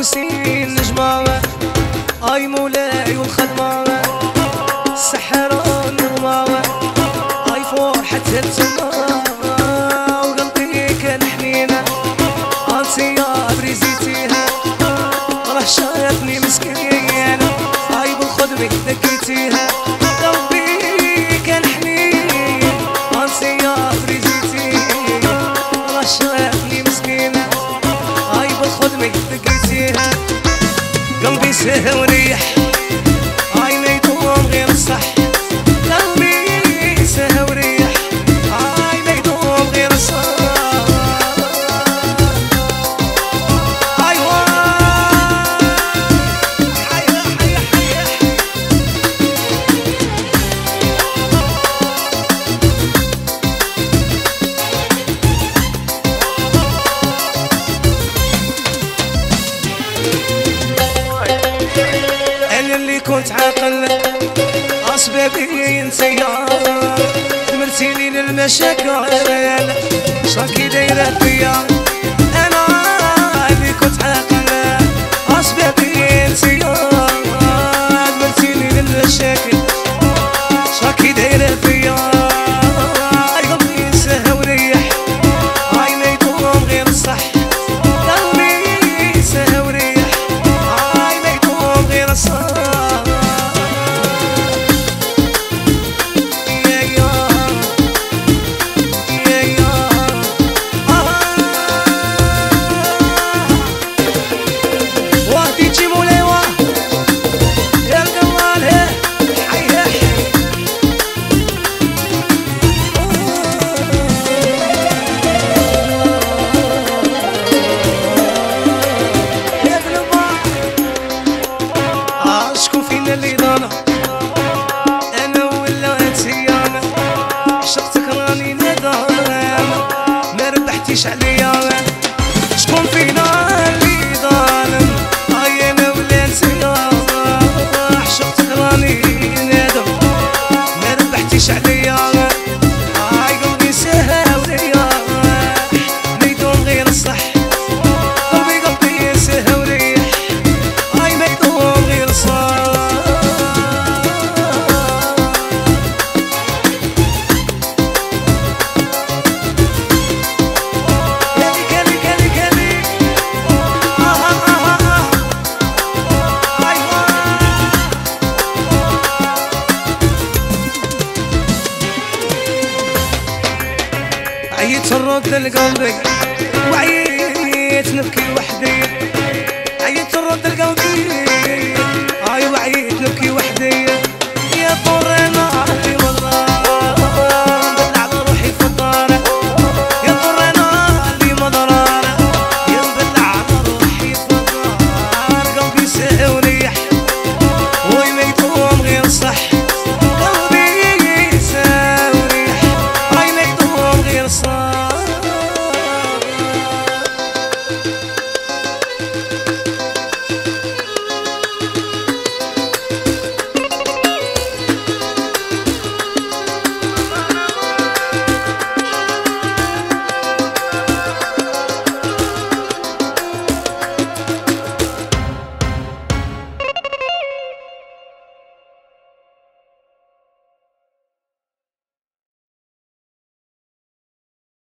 حوسين نجمة اي مولاي والخدمة سحران نغمة اي فرحة التمة وقلبي كان حنينة انتي يا بريزيتيها راه شايفني مسكينة اي بالخدمك دكيتيها قلبي كان حنين انتي يا بريزيتيها راه شايفني مسكينة اي بالخدمك دكيتيها قلبي سهى وريح هاي ما يدوم غير الصح قلبي سهى وريح هاي ما يدوم غير الصح أيوا حيا حيا حيا كنت عاقل أسبابي انتيا دمرتيني للمشاكل شراكي دايرة فيا أنا اللي كنت عاقل أسبابي انتيا دمرتيني للمشاكل شراكي دايرة فيا قلبي سهى وريح هاي ما يكون غير الصح قلبي سهى وريح هاي ما يكون غير الصح عليا شكون فينا اللي ظالم هاي انا ولا انتيا عشقتك راني نادم ما ربحتيش عليا هاي قلبي سهى وريح ما يدوم غير الصح قلبي قلبي سهى وريح هاي ما يدوم غير الصح عييت الرد لقلبك وعييت نبكي